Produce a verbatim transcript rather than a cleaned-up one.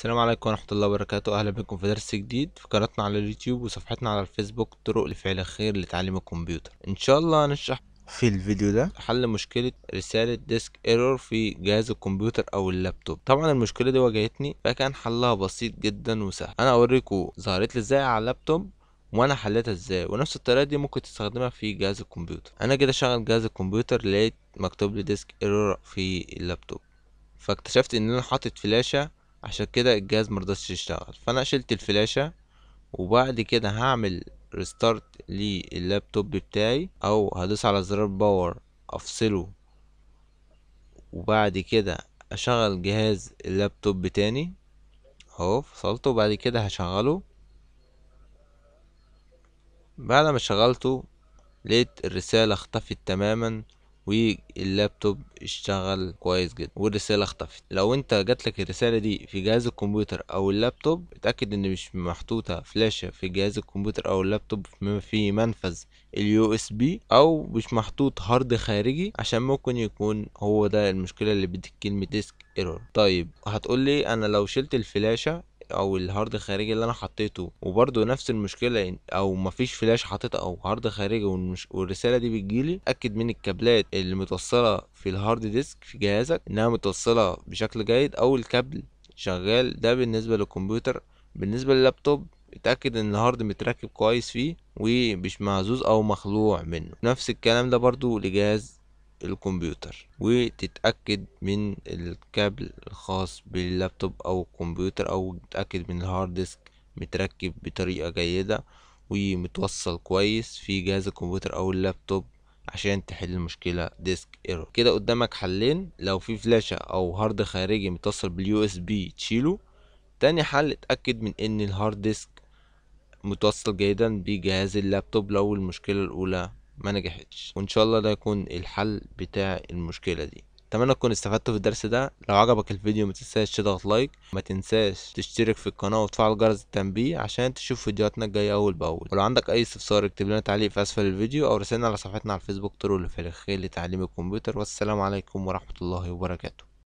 السلام عليكم ورحمة الله وبركاته. أهلا بكم في درس جديد في قناتنا على اليوتيوب وصفحتنا على الفيسبوك طرق لفعل الخير لتعليم الكمبيوتر. إن شاء الله هنشرح في الفيديو ده حل مشكلة رسالة ديسك ايرور في جهاز الكمبيوتر او اللابتوب. طبعا المشكلة دي واجهتني فكان حلها بسيط جدا وسهل، أنا أوريكم ظهرت لي ازاي على اللابتوب وانا حليتها ازاي، ونفس الطريقه دي ممكن تستخدمها في جهاز الكمبيوتر. انا كده شغل جهاز الكمبيوتر لقيت مكتوب لي ديسك ايرور في اللابتوب، فاكتشفت ان انا حاطط فلاشه عشان كده الجهاز مرضاش يشتغل، فانا شلت الفلاشه وبعد كده هعمل ريستارت لللابتوب بتاعي او هدوس على زرار باور افصله وبعد كده اشغل جهاز اللابتوب تاني اهو فصلته وبعد كده هشغله. بعد ما شغلته لقيت الرسالة اختفت تماما واللابتوب اشتغل كويس جدا والرسالة اختفت. لو انت جاتلك الرسالة دي في جهاز الكمبيوتر او اللابتوب اتأكد ان مش محطوطة فلاشة في جهاز الكمبيوتر او اللابتوب في منفذ اليو اس بي او مش محطوط هارد خارجي، عشان ممكن يكون هو ده المشكلة اللي بدك كلمة ديسك ايرور. طيب هتقولي انا لو شلت الفلاشة او الهارد الخارجي اللي انا حطيته وبرده نفس المشكله او مفيش فلاش حاططه او هارد خارجي والرساله دي بتجيلي، اتاكد من الكابلات اللي متوصله في الهارد ديسك في جهازك انها متوصله بشكل جيد او الكابل شغال. ده بالنسبه للكمبيوتر. بالنسبه لللابتوب اتاكد ان الهارد متركب كويس فيه ومش مهزوز او مخلوع منه، نفس الكلام ده برده لجهاز الكمبيوتر، وتتأكد من الكابل الخاص باللابتوب او الكمبيوتر او تتأكد من الهارد ديسك متركب بطريقة جيدة ومتوصل كويس في جهاز الكمبيوتر او اللابتوب عشان تحل مشكلة ديسك ايرور. كده قدامك حلين، لو في فلاشة او هارد خارجي متصل باليو اس بي تشيله. تاني حل اتأكد من ان الهارد ديسك متوصل جيدا بجهاز اللابتوب لو المشكلة الاولى ما نجحتش، وان شاء الله ده يكون الحل بتاع المشكله دي. اتمنى تكون استفدتوا في الدرس ده. لو عجبك الفيديو ما تنساش تضغط لايك، ما تنساش تشترك في القناه وتفعل جرس التنبيه عشان تشوف فيديوهاتنا الجايه اول باول. ولو عندك اي استفسار اكتب لنا تعليق في اسفل الفيديو او راسلنا على صفحتنا على الفيسبوك طرق لفعل الخير لتعليم الكمبيوتر. والسلام عليكم ورحمه الله وبركاته.